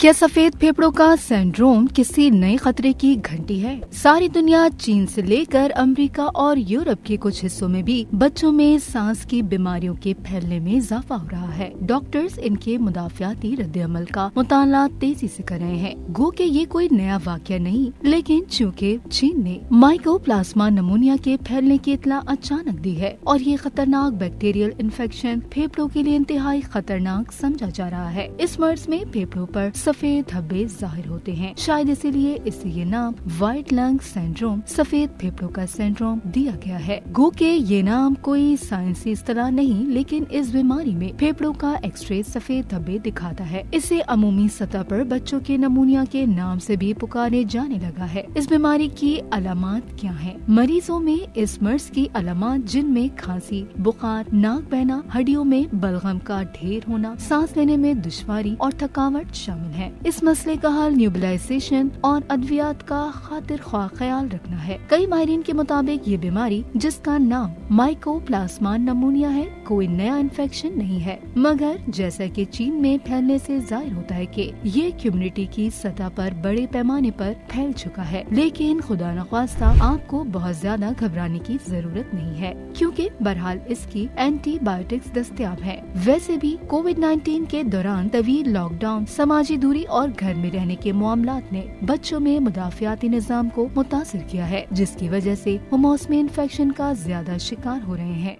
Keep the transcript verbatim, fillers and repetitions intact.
क्या सफेद फेफड़ों का सिंड्रोम किसी नए खतरे की घंटी है? सारी दुनिया चीन से लेकर अमेरिका और यूरोप के कुछ हिस्सों में भी बच्चों में सांस की बीमारियों के फैलने में इजाफा हो रहा है। डॉक्टर्स इनके मुदाफियाती रद्देअमल का मुताला तेजी से कर रहे हैं। गो के ये कोई नया वाकया नहीं, लेकिन चूँकि चीन ने माइकोप्लाज्मा निमोनिया के फैलने की इतला अचानक दी है और ये खतरनाक बैक्टीरियल इन्फेक्शन फेफड़ों के लिए इंतहाई खतरनाक समझा जा रहा है। इस मर्ज में फेफड़ों पर सफेद धब्बे जाहिर होते हैं, शायद इसीलिए इसे ये नाम व्हाइट लंग सिंड्रोम सफेद फेफड़ों का सिंड्रोम दिया गया है। गो के ये नाम कोई साइंसी इस्तलाह नहीं, लेकिन इस बीमारी में फेफड़ों का एक्सरे सफेद धब्बे दिखाता है। इसे अमूमी सतह पर बच्चों के निमोनिया के नाम से भी पुकारे जाने लगा है। इस बीमारी की अलामत क्या है? मरीजों में इस मर्ज की अलामत, जिनमें खांसी, बुखार, नाक बहना, हड्डियों में बलगम का ढेर होना, सांस लेने में दुश्वारी और थकावट शामिल है। इस मसले का हल न्यूबलाइजेशन और अद्वियात का खातिर ख्वाह ख्याल रखना है। कई माहिरीन के मुताबिक ये बीमारी, जिसका नाम माइकोप्लाज्मा निमोनिया है, कोई नया इन्फेक्शन नहीं है, मगर जैसा कि चीन में फैलने से जाहिर होता है कि ये कम्युनिटी की सतह पर बड़े पैमाने पर फैल चुका है। लेकिन खुदा न ख्वास्ता आपको बहुत ज्यादा घबराने की जरूरत नहीं है, क्योंकि बहरहाल इसकी एंटीबायोटिक्स दस्तियाब है। वैसे भी कोविड नाइन्टीन के दौरान तवील लॉकडाउन, सामाजिक दूरी और घर में रहने के मामलात ने बच्चों में मुदाफियाती निज़ाम को मुतासर किया है, जिसकी वजह से वो मौसमी इन्फेक्शन का ज्यादा शिकार हो रहे हैं।